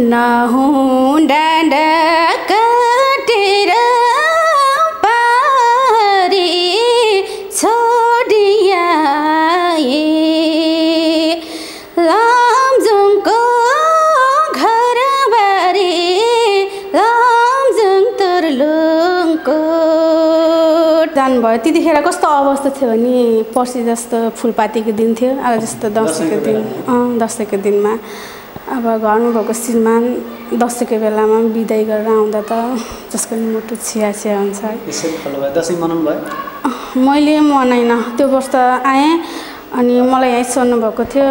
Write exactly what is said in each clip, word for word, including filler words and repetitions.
नाहूं डांड कटेरा पारी छोड़िया ये लामजुंग को घर बारी लामजुंग तुरलुंग को जान भयो। त्यतिखेर कस्तो अवस्था थियो भने पर्सि जस्तो फुलपातीको दिन थियो, आज जस्तो दसैँको दिन अँ दसैँको दिनमा अब घरमा भएको श्रीमान दसैँको बेलामा बिदाई गरेर आउँदा त जसको मुटु छिया छिया हुन्छ। मैले मनाइन त्यो वर्ष आएँ अनि मलाई यहीँ सोध्नु भएको थियो,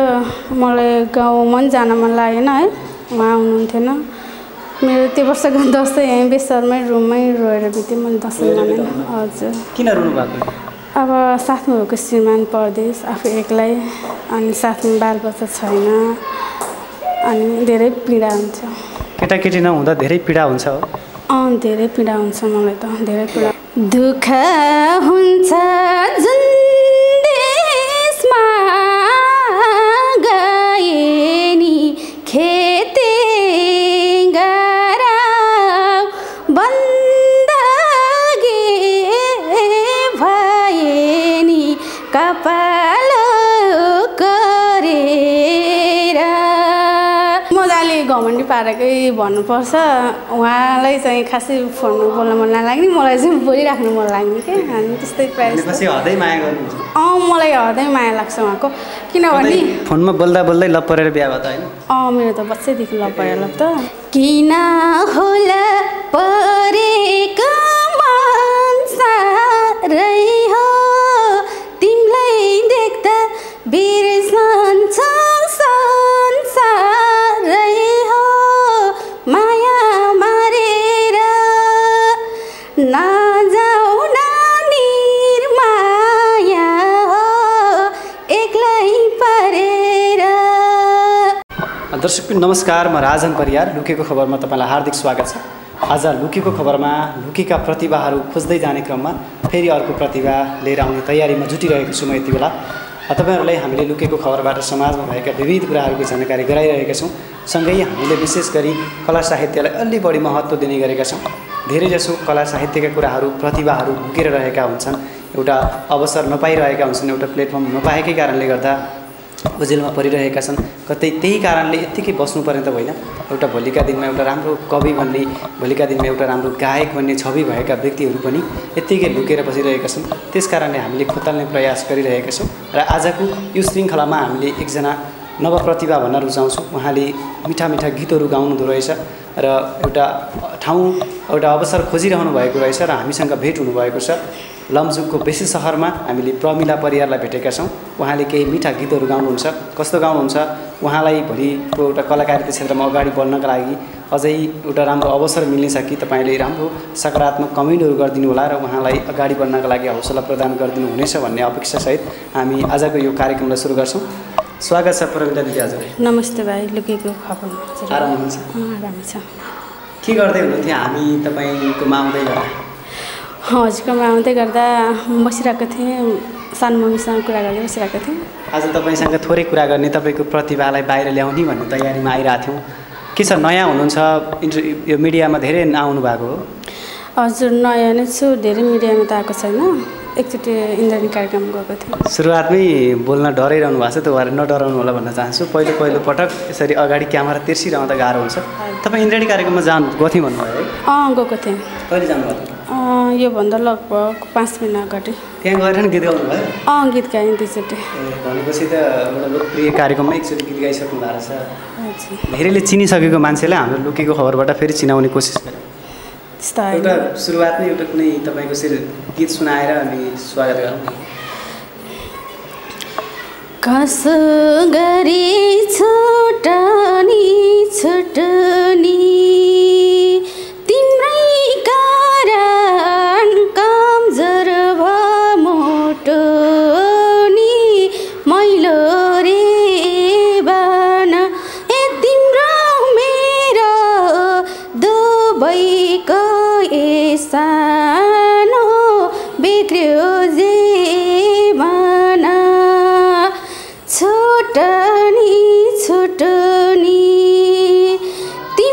मलाई गाउँमा पनि जान मन लागेन है, उहाँ आउनुहुन्थेन। मेरो त्यो वर्षको दसैँ यहीँ बेसरमै रुममै रोएर बित्यो, मैले दसैँ मनाइन। हजुर, किन रुनु भएको? अब साथमा भएको श्रीमान परदेश, आफू एक्लै, अनि साथमा बालबच्चा छैन, अनि धेरै पीडा हुन्छ। केटाकेटी नहुँदा धेरै पीडा हुन्छ। अँ धेरै पीडा हुन्छ, मलाई त धेरै पीडा दुःख हुन्छ जुन देशमा गएनी खेती गरा बन्दगी भएनी कपाल घमण्डी पाराकै भन्नुपर्छ। उहाँलाई चाहिँ खासै फोनमा बोल्न मन नलाग्ने, मलाई चाहिँ बोलिराख्नु मन लाग्ने के, अनि त्यस्तै हदै माया गर्नुहुन्छ। अँ मलाई हदै माया लाग्छ उहाँको, किनभने फोनमा बोल्दा बोल्दै लभ परेर बिहा भयो त हैन? अँ मेरो त बच्चैदेखि लभ परेर लभ त किन होला परेको मान्छे हो तिमीलाई देख्दा बिर्सन्छ दर्शक। नमस्कार, म राजन परियार, लुकेको खबरमा तपाईँलाई हार्दिक स्वागत छ। आज लुकेको खबरमा लुकेका प्रतिभाहरू खोज्दै जाने क्रममा फेरि अर्को प्रतिभा लिएर आउने तयारीमा जुटिरहेको छु म। यति बेला तपाईँहरूलाई हामीले लुकेको खबरबाट समाजमा भएका विविध कुराहरूको जानकारी गराइरहेका छौँ, सँगै हामीले विशेष गरी कला साहित्यलाई अलि बढी महत्त्व दिने गरेका छौँ। धेरैजसो कला साहित्यका कुराहरू, प्रतिभाहरू लुकेर रहेका हुन्छन्, एउटा अवसर नपाइरहेका हुन्छन्, एउटा प्लेटफर्म नपाएकै कारणले गर्दा ओझेलमा परिरहेका छन्। कतै त्यही कारणले यत्तिकै बस्नु पर्ने त होइन, एउटा भोलिका दिनमा एउटा राम्रो कवि भन्ने, भोलिका दिनमा एउटा राम्रो गायक भन्ने छवि भएका व्यक्तिहरू पनि यत्तिकै लुकेर बसिरहेका छन्। त्यस कारणले हामीले खोताल्ने प्रयास गरिरहेका छौँ र आजको यो श्रृङ्खलामा हामीले एकजना नवप्रतिभा भन्न रुचाउँछौँ। उहाँले मिठा मिठा गीतहरू गाउनुहुँदो रहेछ र एउटा ठाउँ, एउटा अवसर खोजिरहनु भएको रहेछ र हामीसँग भेट हुनुभएको छ। लमजुङको बेसी सहरमा हामीले प्रमिला परियारलाई भेटेका छौँ। उहाँले केही मिठा गीतहरू गाउनुहुन्छ। कस्तो गाउनुहुन्छ? उहाँलाई भोलिको एउटा कलाकारिता क्षेत्रमा अगाडि बढ्नका लागि अझै एउटा राम्रो अवसर मिल्नेछ कि तपाईँले राम्रो सकारात्मक कमेन्टहरू गरिदिनु होला र उहाँलाई अगाडि बढ्नका लागि हौसला प्रदान गरिदिनु हुनेछ भन्ने अपेक्षासहित हामी आजको यो कार्यक्रमलाई सुरु गर्छौँ। स्वागत छ प्रमिला दिदी हजुरलाई। नमस्ते भाइ, लुकेको खबर। आराम हुन्छ? आराम छ। के गर्दै हुनुहुन्थ्यो? हामी तपाईँकोमा आउँदै गर्दा हजुरकोमा आउँदै गर्दा बसिरहेको थिएँ, सानो मम्मीसँग कुरा गर्दै बसिरहेको थिएँ। आज तपाईँसँग थोरै कुरा गर्ने, तपाईँको प्रतिभालाई बाहिर ल्याउने भन्ने तयारीमा आइरहेको थियौँ। के छ, नयाँ हुनुहुन्छ, इन्टर यो मिडियामा धेरै आउनु भएको हो? हजुर नयाँ नै छु, धेरै मिडियामा त आएको छैन, एकचोटि इन्द्रणी कार्यक्रम गएको थिएँ। सुरुवातमै बोल्न डराइरहनु भएको छ, तपाईँहरू नडराउनु होला भन्न चाहन्छु। पहिलो पहिलो पटक यसरी अगाडि क्यामेरा तिर्सिरहँदा गाह्रो हुन्छ। तपाईँ इन्द्रणी कार्यक्रममा जानु गएको थिएँ भन्नुभयो? अँ गएको थिएँ। कहिले जानुभयो? योभन्दा लगभग पाँच महिना अगाडि। त्यहाँ गएर नि गीत गाउनुभयो? अँ गीत गाएँ दुईचोटि। भनेपछि त एउटा लोकप्रिय कार्यक्रममा एकचोटि गीत गाइसक्नु भएको छ। धेरैले चिनिसकेको मान्छेलाई हाम्रो लुकेको खबरबाट फेरि चिनाउने कोसिस गऱ्यो। त्यस्तो एउटा सुरुवातमै एउटा कुनै तपाईँको गीत सुनाएर हामी स्वागत गरौँ। कसो गरी छुटनी छुटनी छुटनी छुटनी ती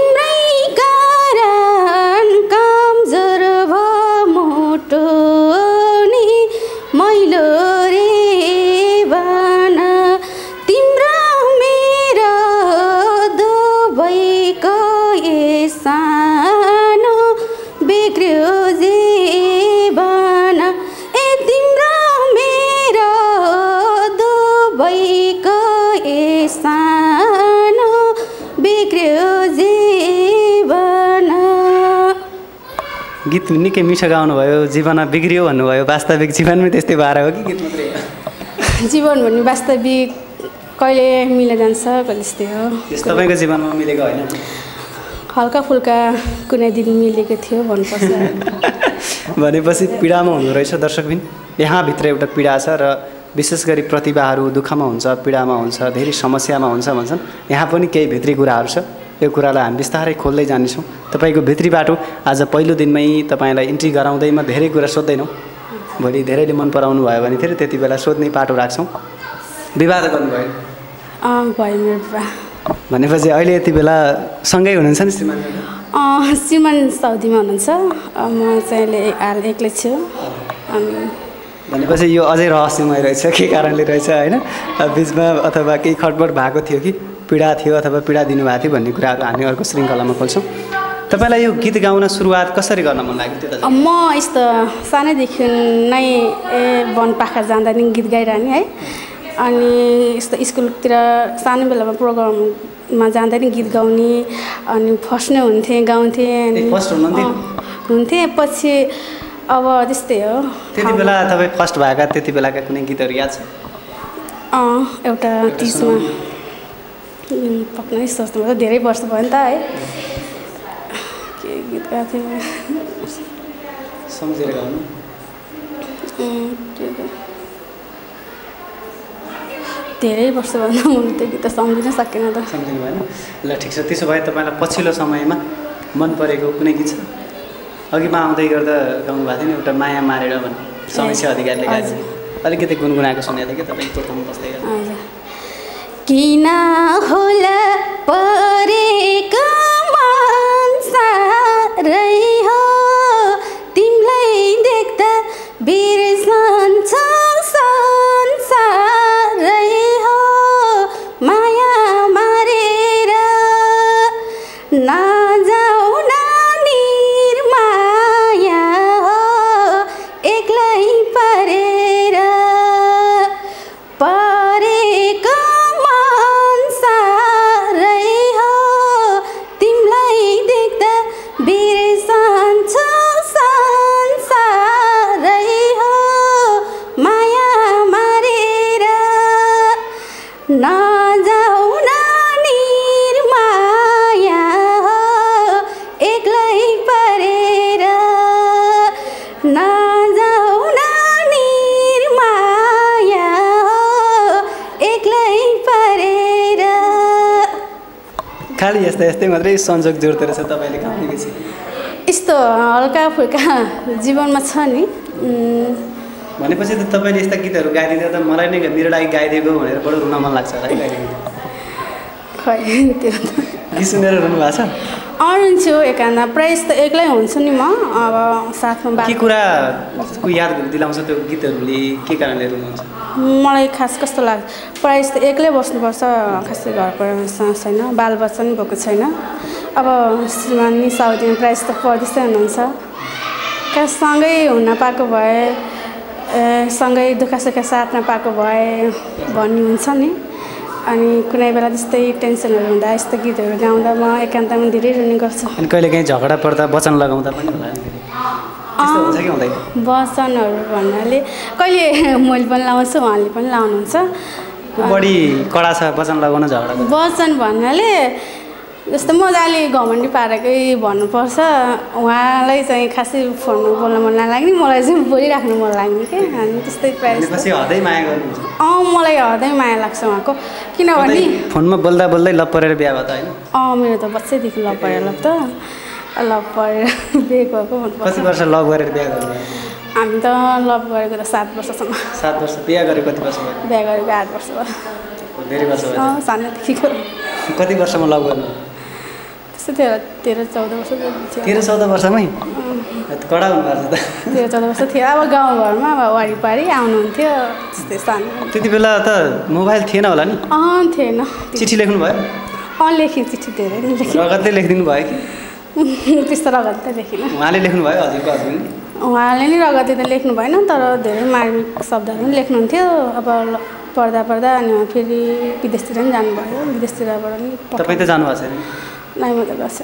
गीत निकै मिठो गाउनुभयो, जीवन बिग्रियो भन्नुभयो, वास्तविक जीवनमै त्यस्तै भएर हो कि गीत मात्रै? जीवन भन्ने वास्तविक कहिले मिले जान्छ, कहिले त्यस्तै हो। तपाईको जीवनमा मिलेको हैन, हल्का फुल्का कुनै दिन मिलेको थियो भन्नुपर्छ। भनेपछि पीडामा हुनु रहेछ दर्शकबिन, यहाँभित्र एउटा पीडा छ र विशेष गरी प्रतिभाहरू दुःखमा हुन्छ, पीडामा हुन्छ, धेरै समस्यामा हुन्छ भन्छन्। यहाँ पनि केही भित्री कुराहरू छ, यो कुरालाई हामी बिस्तारै खोल्दै जानेछौँ। तपाईँको भित्री बाटो आज पहिलो दिनमै तपाईँलाई इन्ट्री गराउँदैमा धेरै कुरा सोध्दैनौँ, भोलि धेरैले मन पराउनु भयो भने फेरि त्यति बेला सोध्ने बाटो राख्छौँ। विवाह गर्नुभयो? भयो मेरो विवाह। भनेपछि अहिले यति बेला सँगै हुनुहुन्छ नि श्रीमान? श्रीमान साउदीमा हुनुहुन्छ, म चाहिँ एक्लै छु। अनि भनेपछि यो अझै रहस्यमय रहेछ, के कारणले रहेछ होइन, बिचमा अथवा केही खटबट भएको थियो कि पीडा थियो अथवा पीडा दिनुभएको थियो भन्ने कुराहरू हामी अर्को श्रृङ्खलामा खोल्छौँ। तपाईँलाई यो गीत गाउन सुरुवात कसरी गर्न मन लाग्यो? म यस्तो सानैदेखि नै ए वनपाखा जाँदा नि गीत गाइरहने है, अनि यस्तो स्कुलतिर सानो बेलामा प्रोग्राममा जाँदा नि गीत गाउने, अनि फर्स्ट नै हुन्थेँ, गाउँथेँ, अनि फर्स्ट हुनुहुन्थ्यो हुन्थेँ पछि अब त्यस्तै हो। त्यति बेला तपाईँ फर्स्ट भएका त्यति बेलाका कुनै गीतहरू याद छ? अँ, एउटा तिसमा पक्कै सोच्नु, धेरै वर्ष भयो नि त है, के गीत गाएको थिएँ सम्झेर गाउनु, धेरै वर्ष भन्दा मैले त्यो गीत सम्झिन सकिनँ त। सम्झिनु भएन, ल ठिक छ। त्यसो भए तपाईँलाई पछिल्लो समयमा मन परेको कुनै गीत छ? अघिमा आउँदै गर्दा गाउनु भएको थियो नि एउटा माया मारेर भन्ने, समीक्षा अधिकारीले गाएको, अलिकति गुनगुनाएको सुनेको थिएँ कि तपाईँ तोर्खाउनु बस्दै गर्दा। किन होला परेको मान्छे हो तिमीलाई देख्दा बिर्सन्छ संसार हो, माया मारेर ना खालि यस्तै यस्तै मात्रै संजोग जोड्दो रहेछ तपाईँले गाउने पछि? यस्तो हल्का फुल्का जीवनमा छ नि। भनेपछि त तपाईँले यस्ता गीतहरू गाइदिँदा त मलाई नै मेरो लागि गाइदिएको भनेर बडो रुन मन लाग्छ होला है? खै त्यो गीत सुनेर रुनु भएको छ? अरुन्छु एकान्त प्रायः त एक्लै हुन्छु नि म, अब साथमा के कुराको याद दिलाउँछ त्यो गीतहरूले, के कारणले रुनुहुन्छ? मलाई खास कस्तो लाग्छ, प्रायः जस्तो एक्लै बस्नुपर्छ, खासै घर परिवार छैन, बालबच्चा नि भएको छैन, अब श्रीमान नि साउदीमा प्रायः जस्तो परदेशै हुनुहुन्छ, कहाँ सँगै हुन पाएको भए, सँगै दुःखसुख साथ नपाएको भए भन्ने हुन्छ नि। अनि कुनै बेला त्यस्तै टेन्सनहरू हुँदा यस्तो गीतहरू गाउँदा म एकान्तमा धेरै रुने गर्छु। अनि कहिले काहीँ झगडा पर्दा वचन लगाउँदा पनि होला कि हुँदैन? वचनहरू भन्नाले कहिले मैले पनि लगाउँछु, उहाँले पनि लगाउनुहुन्छ। बढी कडा छ वचन लगाउन झगडा? वचन भन्नाले जस्तो म अलि घमण्डी पारेकै भन्नुपर्छ, उहाँलाई चाहिँ खासै फोनमा बोल्न मन नलाग्ने, मलाई चाहिँ बोलिराख्नु मन लाग्ने के, अनि त्यस्तै प्रायः। हदै माया गर्नुहुन्छ? अँ, मलाई हदै माया लाग्छ उहाँको, किनभने फोनमा बोल्दा बोल्दै लभ परेर बिहा भयो त होइन? अँ, मेरो त बच्चैदेखि लभ परेर लभ त लभ परेर बिहे भएको। कति वर्ष लभ गरेर बिहा गर्नु? हामी त लभ गरेको त सात वर्षसम्म। सात वर्ष? बिहा गरेको कति वर्ष भयो? बिहा गरेको आठ वर्ष भयो। धेरै वर्ष भयो? अँ, सानैदेखिको। कति वर्षमा लभ गर्नु? तेह्र तेह्र चौध वर्ष। तेह्र चौध वर्षमै कडा हुनुभएको छ त? तेह्र चौध वर्ष थियो। अब गाउँघरमा अब वारिपारि आउनुहुन्थ्यो त्यस्तै सानो। त्यति बेला त मोबाइल थिएन होला नि? अँ, थिएन। चिठी लेख्नु भयो? अँ, लेखेँ चिठी, धेरै नै लेखेँ। रगतले लेखिदिनु भयो कि? त्यस्तो रगत त लेखिनँ। उहाँले लेख्नु भयो? हजुरको हस्बेन्डले? उहाँले नि रगतले त लेख्नु भएन, तर धेरै मार्मिक शब्दहरू पनि लेख्नुहुन्थ्यो। अब पढ्दा पढ्दा अनि फेरि विदेशतिर पनि जानुभयो, विदेशतिरबाट नि। तपाईँ त जानुभएको छैन? नहीं मैं तो बस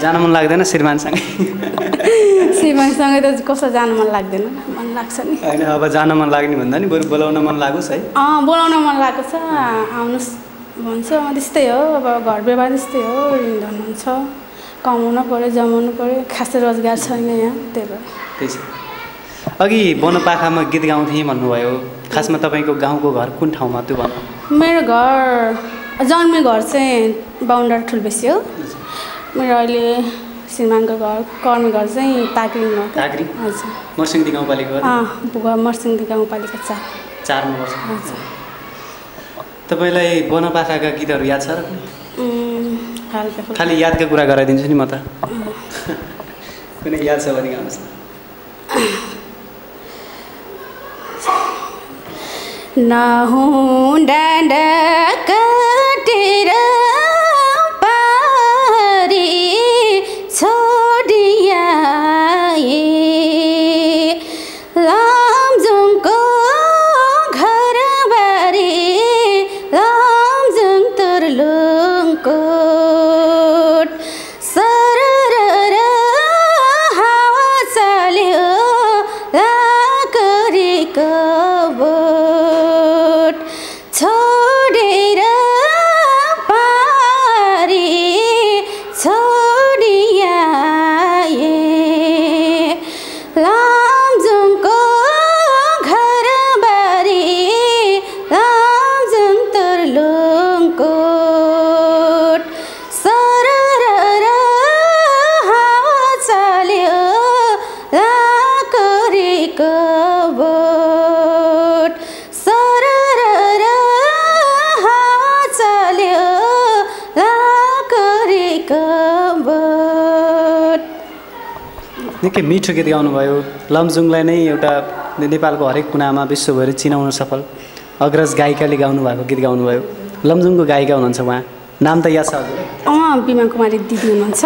जान मन लाग्दैन श्रीमानसँगै श्रीमानसँगै त कसो जान मन लाग्दैन मन लाग्छ नि हैन अब जान मन लाग्ने भन्दा नि बरु बोलाउन मन लागोस् है अ बोलाउन मन लागो छ आउनुस् भन्छ म त्यस्तै हो अब घर व्यवहार त्यस्तै हो धन्नुहुन्छ कमाउन पर्यो जमाउनु पर्यो खासै रोजगार छैन यहाँ त्यही भएर त्यही छ अघि वनपाखामा गीत गाउँथे भन्नुभयो खासमा तपाईको गाउँको घर कुन ठाउँमा त्यो भन्नु मेरो घर जन्मे घर चाहिँ बाउन्डर ठुलबेसी हो मेरो अहिले श्रीमानको घर कर्मी घर चाहिँ ताक्रिङमा ताक्री हजुर मर्सिङदी गाउँपालिका हो मर्सिङदी गाउँपालिका चार चारमा वर्ष हजुर तपाईलाई वनपाखाका गीतहरु याद छ र खाली यादका कुरा गराइदिन्छु नि म त कुनै याद छ भने गाउनुस् ना हूँ डंडक तेरा पारी छोड़िया ये लामजुंग को घर बारी लामजुंग तुरलुंग को सरर हवा चलो लाकरी कब निकै मिठो गीत गाउनुभयो लमजुङलाई नै एउटा नेपालको हरेक कुनामा विश्वभरि चिनाउन सफल अग्रज गायिकाले गाउनु भएको गीत गाउनुभयो लमजुङको गायिका हुनुहुन्छ उहाँ नाम त याद छ अँ बिमा कुमारी दिदी हुनुहुन्छ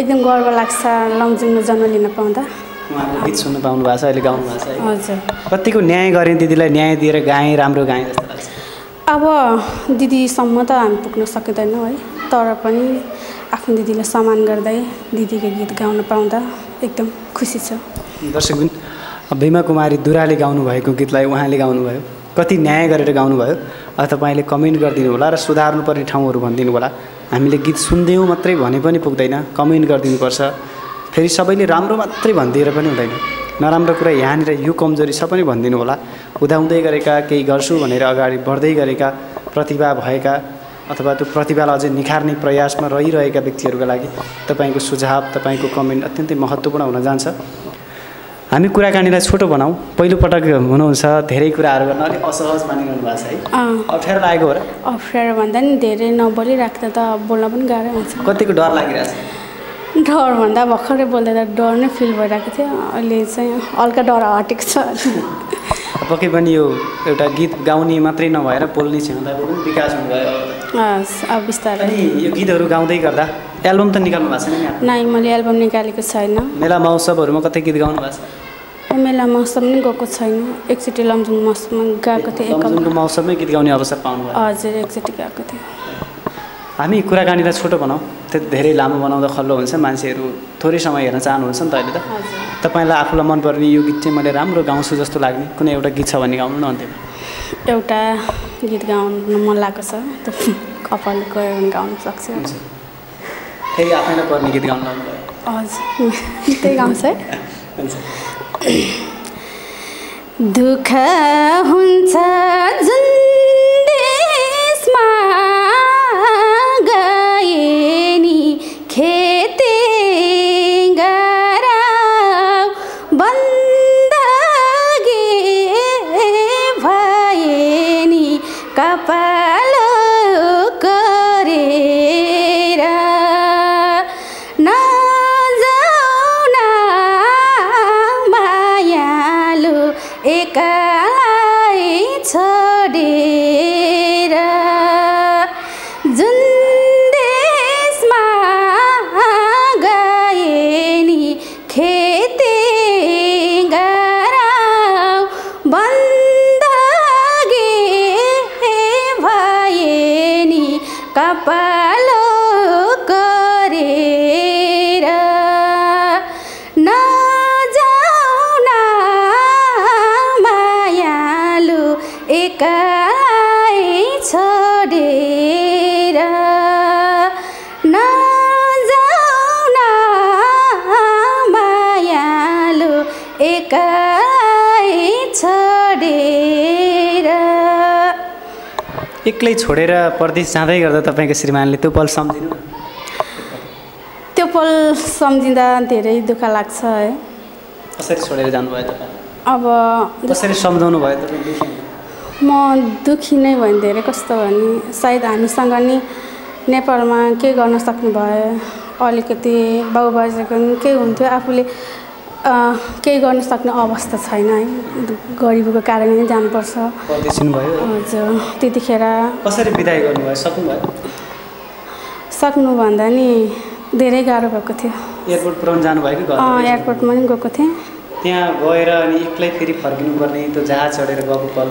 एकदम गर्व लाग्छ लमजुङमा जन्म लिन पाउँदा उहाँको गीत सुन्न पाउनु भएको छ अहिले गाउनु भएको छ हजुर कतिको न्याय गरे दिदीलाई न्याय दिएर गाएँ राम्रो गाएँ जस्तो लाग्छ अब दिदीसम्म त हामी पुग्न सकिँदैन है तर पनि आफ्नो दिदीलाई सम्मान गर्दै दिदीको गीत गाउन पाउँदा एकदम खुसी छ दर्शकबिन भीमा कुमारी दुराले गाउनुभएको गीतलाई उहाँले गाउनुभयो कति न्याय गरेर गाउनुभयो तपाईँले कमेन्ट गरिदिनु होला र सुधार्नुपर्ने ठाउँहरू भनिदिनु होला हामीले गीत सुन्दैयौँ मात्रै भने पनि पुग्दैन कमेन्ट गरिदिनुपर्छ फेरि सबैले राम्रो मात्रै भनिदिएर पनि हुँदैन नराम्रो कुरा यहाँनिर यो कमजोरी सबै भनिदिनु होला उदाउँदै गरेका केही गर्छु भनेर अगाडि बढ्दै गरेका प्रतिभा भएका अथवा त्यो प्रतिभालाई अझै निखार्ने प्रयासमा रहिरहेका व्यक्तिहरूका लागि तपाईँको सुझाव तपाईँको कमेन्ट अत्यन्तै महत्त्वपूर्ण हुन जान्छ हामी कुराकानीलाई छोटो बनाऊ पहिलोपटक हुनुहुन्छ धेरै कुराहरू गर्न अलिक असहज मानिरहनु भएको छ है अप्ठ्यारो लागेको हो र अप्ठ्यारो भन्दा नि धेरै नबोलिराख्दा त बोल्न पनि गाह्रो हुन्छ कतिको डर लागिरहेछ डर भन्दा भर्खरै बोल्दा त डर नै फिल भइरहेको थियो अहिले चाहिँ हल्का डर हटेको छ पक्कै पनि यो एउटा गीत गाउने मात्रै नभएर बोल्ने क्षमताको पनि विकास हुनुभयो अब बिस्तारै यो गीतहरू गाउँदै गर्दा एल्बम त निकाल्नु भएको छैन नि नाइ मैले एल्बम निकालेको छैन मेला महोत्सवहरूमा कतै गीत गाउनु भएको छ मेला महोत्सव पनि गएको छैन एकचोटि लमजुङ महोत्सवमा गएको थिएँ लमजुङ महोत्सवमै गीत गाउने अवसर पाउनुभयो हजुर एकचोटि गएको थिएँ हामी कुराकानीलाई छोटो बनाऊ त्यो धेरै लामो बनाउँदा खल्लो हुन्छ मान्छेहरू थोरै समय हेर्न चाहनुहुन्छ नि त अहिले त तपाईँलाई आफूलाई मनपर्ने यो गीत चाहिँ मैले राम्रो गाउँछु जस्तो लाग्ने कुनै एउटा गीत छ भने गाउनु न अन्त्यमा एउटा गीत गाउनु मन लागेको छ त्यो कपाल गयो भने गाउनु सक्छ फेरि आफैलाई पर्ने गीत गाउनु मन लाग्यो हजुर त्यही गाउँछ है दुःख हुन्छ जुन देशमा गाएनी खेते कपालो एक्लै छोडेर परदेश जाँदै गर्दा तपाईँको श्रीमानले त्यो पल सम्झिनु, त्यो पल सम्झिँदा धेरै दुःख लाग्छ है। कसरी छोडेर जानुभयो तपाईँ? अब कसरी सम्झाउनु भयो तपाईँले? म दुखी नै भएँ धेरै। कस्तो भने सायद हामीसँग नि नेपालमा के गर्न सक्नुभयो, अलिकति बाउ बाजेको पनि के हुन्थ्यो, आफूले केही गर्न सक्ने अवस्था छैन है, गरिबीको कारणले जानुपर्छ। हजुर, त्यतिखेर कसरी बिदाई गर्नुभयो? सक्नुभयो? सक्नुभन्दा नि धेरै गाह्रो भएको थियो। एयरपोर्ट पुऱ्याउन जानुभयो कि? अँ, एयरपोर्टमा नि गएको थिएँ। त्यहाँ गएर अनि एक्लै फेरि फर्किनुपर्ने, त्यो जहाज चढेर गएको पल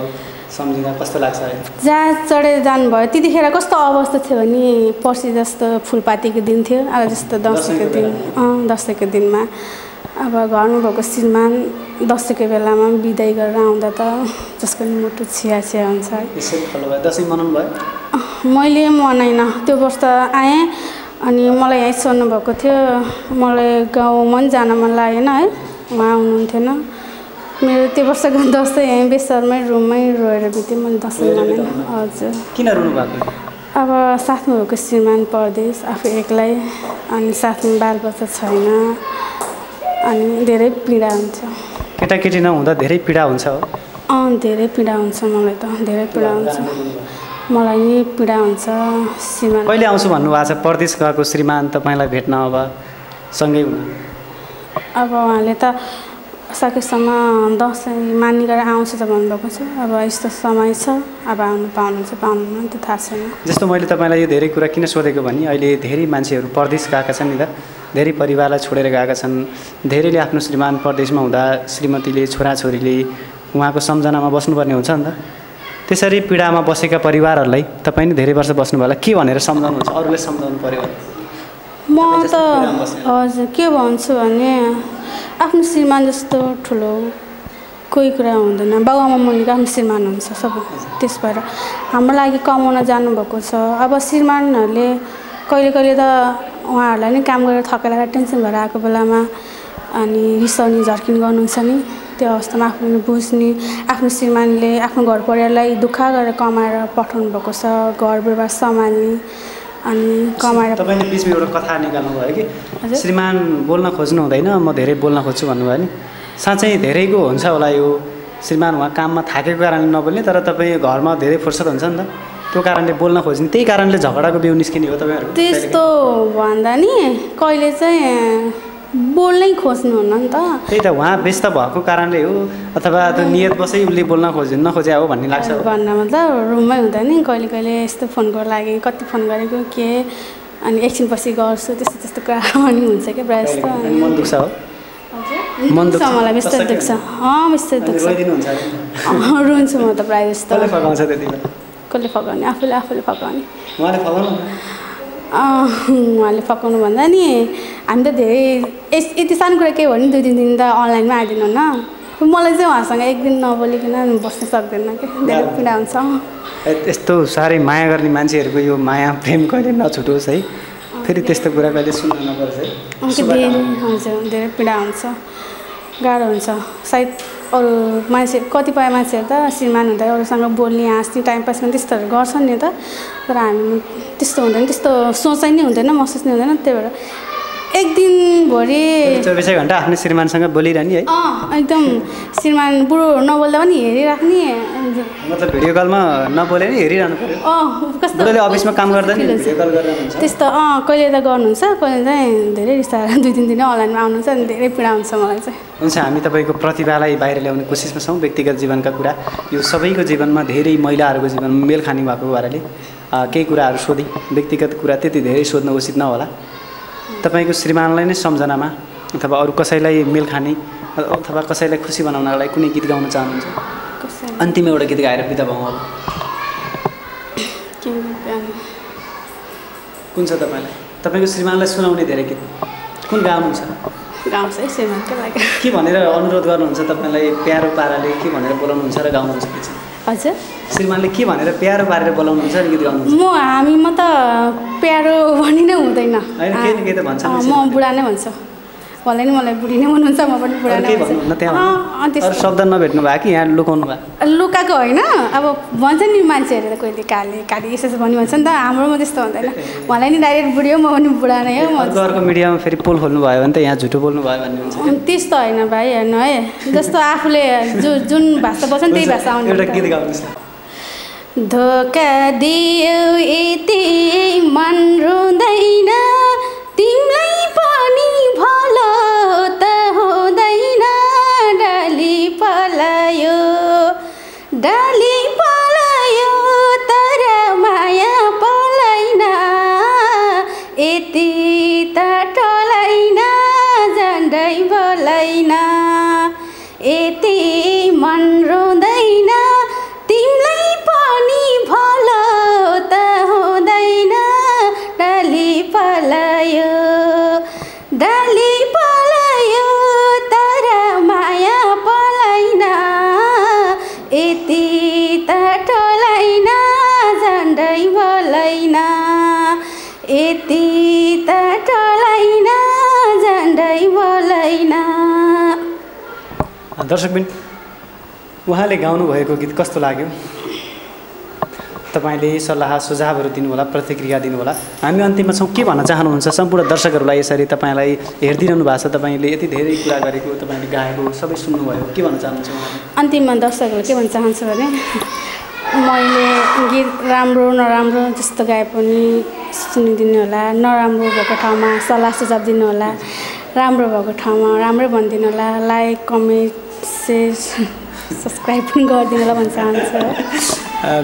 सम्झिँदा कस्तो लाग्छ? जहाज चढेर जानुभयो त्यतिखेर कस्तो अवस्था थियो भने पर्सि जस्तो फुलपातीको दिन थियो, आज जस्तो दसैँको दिन। अँ, दसैँको दिनमा अब घरमा भएको श्रीमान दसैँको बेलामा बिदाई गरेर आउँदा त जसको मुटु छिया छिया हुन्छ। दसैँ मनाउनु भयो? मैले मनाइनँ त्यो वर्ष आएँ, अनि मलाई यहीँ सोध्नुभएको थियो, मलाई गाउँमा पनि जान मन लागेन है, उहाँ आउनुहुन्थेन। मेरो त्यो वर्षको दसैँ यहीँ बेसरमै रुममै रोएर बित्यो, मैले दसैँ मनाइनँ। हजुर। किन रुनु भएको? अब साथमा भएको श्रीमान परदेश, आफू एक्लै, अनि साथमा बालबच्चा छैन, अनि धेरै पीडा हुन्छ। केटाकेटी नहुँदा धेरै पीडा हुन्छ हो? अँ, धेरै पीडा हुन्छ। मलाई त धेरै पीडा हुन्छ, मलाई नि पीडा हुन्छ। श्रीमान कहिले आउँछु भन्नुभएको छ? परदेश गएको श्रीमान तपाईँलाई भेट्न अब सँगै हुनु? अब उहाँले त सकेसम्म दसैँ मानिएर आउँछ त भन्नुभएको छ। अब यस्तो समय छ, अब आउनु पाउनुहुन्छ पाउनुहुन्न त्यो थाहा छैन। जस्तो मैले तपाईँलाई यो धेरै कुरा किन सोधेको भने अहिले धेरै मान्छेहरू परदेश गएका छन्, नि त धेरै परिवारलाई छोडेर गएका छन्, धेरैले आफ्नो श्रीमान परदेशमा हुँदा श्रीमतीले छोराछोरीले उहाँको सम्झनामा बस्नुपर्ने हुन्छ नि त। त्यसरी पीडामा बसेका परिवारहरूलाई तपाईँ नि धेरै वर्ष बस्नुभयो होला, के भनेर सम्झाउनुहुन्छ? अरूले सम्झाउनु पऱ्यो? म त हजुर के भन्छु भने आफ्नो श्रीमान जस्तो ठुलो कोही कुरा हुँदैन, बाबुआमा मुनिको आफ्नो श्रीमान हुन्छ सबै। त्यस भएर हाम्रो लागि कमाउन जानुभएको छ। अब श्रीमानहरूले कहिले कहिले त उहाँहरूलाई नि काम गरेर थकाएर टेन्सन भएर आएको बेलामा अनि रिसाउने झर्किन गर्नुहुन्छ नि, त्यो अवस्थामा आफूले बुझ्ने, आफ्नो श्रीमानले आफ्नो घर परिवारलाई दुःख गरेर कमाएर पठाउनु भएको छ, घर परिवार सम्हाल्ने अनि कमाएर। तपाईँले बिचमा एउटा कथा निकाल्नु भयो कि श्रीमान बोल्न खोज्नु हुँदैन, म धेरै बोल्न खोज्छु भन्नुभयो नि, साँच्चै धेरैको हुन्छ होला यो श्रीमान उहाँ काममा थाकेको कारणले नबोल्ने, तर तपाईँ घरमा धेरै फुर्सद हुन्छ नि त, त्यो कारणले बोल्न खोज्ने, त्यही कारणले झगडाको बिउ निस्किने हो तपाईँहरू? त्यस्तो भन्दा नि कहिले चाहिँ बोल्नै खोज्नुहुन्न नि त। त्यही त, उहाँ व्यस्त भएको कारणले हो अथवा त्यो नियत बसै उसले बोल्न खोज्नु नखोजे हो भन्ने लाग्छ। भन्न मतलब रुममै हुँदा नि कहिले कहिले यस्तो फोनको लागि कति फोन गरेको के, अनि एकछिन पछि गर्छु, त्यस्तो त्यस्तो कहानी हुन्छ क्या प्रायः जस्तो। मन दुख्छ हो? मन दुख्छ मलाई, बिस्तारै दुख्छ। अँ, बिस्तारै दुख्छ। रुन्छु म त प्रायः जस्तो। फर्काउँछ त्यतिखेर? कसले फकाउने? आफूले आफूले फकाउने। उहाँले फकाउनु? उहाँले फकाउनु भन्दा नि हामी त धेरै यस यति सानो कुरा के भन्यो, दुई तिन दिन त अनलाइनमा आइदिनु न, मलाई चाहिँ उहाँसँग एक दिन नबोलिकन बस्न सक्दैन कि, धेरै पीडा हुन्छ। यस्तो साह्रै माया गर्ने मान्छेहरूको यो माया प्रेम कहिले नछुटोस् है, फेरि त्यस्तो कुरा कहिले सुन्न नपरोस् है। धेरै हजुर धेरै पीडा हुन्छ, गाह्रो हुन्छ। सायद अरू मान्छे कतिपय मान्छेहरू त श्रीमान हुँदा अरूसँग बोल्ने हाँस्ने टाइम पास पनि त्यस्तोहरू गर्छन् नि त, तर हामी त्यस्तो हुँदैन, त्यस्तो सोचाइ नै हुँदैन, महसुस नै हुँदैन। त्यही भएर एक दिनभरि चौबिसै घन्टा आफ्नो श्रीमानसँग बोलिरहने है। अँ, एकदम श्रीमान बुढो नबोल्दा पनि हेरिराख्ने, मतलब भिडियो कलमा नबोले नि हेरिरहनु पर्यो। अँ, कस्तो अफिसमा काम गर्दा नि भिडियो कल गर्नुहुन्छ त्यस्तो? अँ, कहिले त गर्नुहुन्छ, कहिले चाहिँ धेरै रिसाएर दुई तिन दिन अनलाइनमा आउनुहुन्छ, अनि धेरै पीडा हुन्छ मलाई चाहिँ। हुन्छ, हामी तपाईँको प्रतिभालाई बाहिर ल्याउने कोसिसमा छौँ। व्यक्तिगत जीवनका कुरा यो सबैको जीवनमा, धेरै महिलाहरूको जीवनमा मेल खाने भएको भएरले केही कुराहरू सोधेँ, व्यक्तिगत कुरा त्यति धेरै सोध्न उचित नहोला। तपाईँको श्रीमानलाई नै सम्झनामा अथवा अरू कसैलाई मेल खाने अथवा कसैलाई खुसी बनाउनको लागि कुनै गीत गाउन चाहनुहुन्छ? अन्तिम एउटा गीत गाएर बिदा भयौँ। अब कुन छ तपाईँलाई, तपाईँको श्रीमानलाई सुनाउने धेरै गीत कुन गाउनुहुन्छ? गाउँछ है श्रीमानकै लागि। के भनेर अनुरोध गर्नुहुन्छ तपाईँलाई? प्यारो पाराले के भनेर बोलाउनुहुन्छ र गाउनुहुन्छ? के चाहिँ हजुर श्रीमानले के भनेर प्यारो पारेर बोलाउनुहुन्छ अनि गीत गाउनुहुन्छ? म हामीमा त प्यारो भनि नै हुँदैन, म बुढा नै भन्छु। भले नि मलाई बुढी नै भन्नुहुन्छ म पनि बुढा नै भन्छु। शब्द नभेट्नु भयो कि यहाँ लुकाउनु भयो? लुकाएको हैन, अब भन्छ नि मान्छेहरुले त कहिले काली काली यसो भनि भन्छ नि त, हाम्रोमा त्यस्तो हुँदैन। मलाई नि डाइरेक्ट बुढी हो, म पनि बुढा नै हो। अर्को मिडियामा फेरि पोल खोल्नु भयो भने त यहाँ झुटो बोल्नु भयो भन्ने हुन्छ। त्यस्तो हैन भाइ, हेर्नु है जस्तो आफुले जुन भाषा बोल्छन् त्यही भाषा आउनु। एउटा गीत गाउनुस् न। धोका दियो यति मन रुँदैन, तिमलाई पनि भलो त हुँदैन। डाली पलायो डाली पलायो तर माया पलाइन, यति त टलाइन झन्डै बोलाइन। यति मन रुँदैन तिमलाई पनि भलो त हुँदैन। डाली पलायो डाली पलायो तर माया पलाइन, यति त टलाइन झन्डै बोलाइन। यति त टलाइन झन्डै बोलाइन। दर्शकबिन, उहाँले गाउनुभएको गीत कस्तो लाग्यो? तपाईले सल्लाह सुझावहरु दिनुहोला, प्रतिक्रिया दिनुहोला। हामी अन्तिममा छौं, के भन्न चाहनुहुन्छ सम्पूर्ण दर्शकहरुलाई? यसरी तपाईलाई हेर्दिरहनु भएको छ, तपाईले यति धेरै कुरा गरेको, तपाईले गाएको सबै सुन्नुभयो, के भन्न चाहनुहुन्छ? अन्तिममा दर्शकहरु के भन्न चाहन्छु भने, मैले गीत राम्रो नराम्रो जस्तो गाए पनि सुनिदिनुहोला, नराम्रो भएको ठाउँमा सल्लाह सुझाव दिनुहोला, राम्रो भएको ठाउँमा राम्रै भनिदिनुहोला, लाइक कमेन्ट सेयर सब्सक्राइब पनि गरिदिनुहोला भन्न चाहन्छु।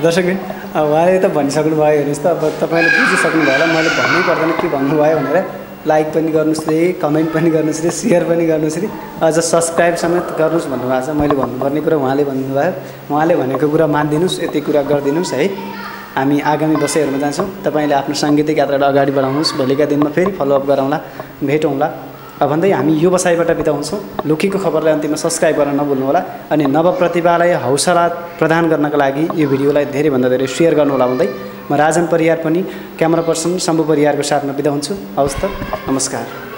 दर्शकबिन, उहाँले त भनिसक्नुभयो, हेर्नुहोस् त, अब तपाईँले बुझिसक्नुभयो होला मैले भन्नै पर्दैन के भन्नुभयो भनेर। लाइक पनि गर्नुहोस् रे, कमेन्ट पनि गर्नुहोस् रे, सेयर पनि गर्नुहोस् रे, अझ सब्सक्राइब समेत गर्नुहोस् भन्नुभएको छ। मैले भन्नुपर्ने कुरा उहाँले भन्नुभयो, उहाँले भनेको कुरा मानिदिनुहोस्, यति कुरा गरिदिनुहोस् है। हामी आगामी दशैँहरूमा जान्छौँ, तपाईँले आफ्नो साङ्गीतिक यात्रालाई अगाडि बढाउनुहोस्, भोलिका दिनमा फेरि फलोअप गराउँला, भेटौँला भन्दै हामी यो बसाइबाट बिदा हुन्छौँ। लुकेको खबरलाई अन्तिममा सब्सक्राइब गर्न नभुल्नुहोला अनि नवप्रतिभालाई हौसला प्रदान गर्नका लागि यो भिडियोलाई धेरैभन्दा धेरै सेयर गर्नुहोला भन्दै म राजन परियार पनि क्यामेरा पर्सन शम्भु परियारको साथमा बिदा हुन्छु। हवस् त, नमस्कार।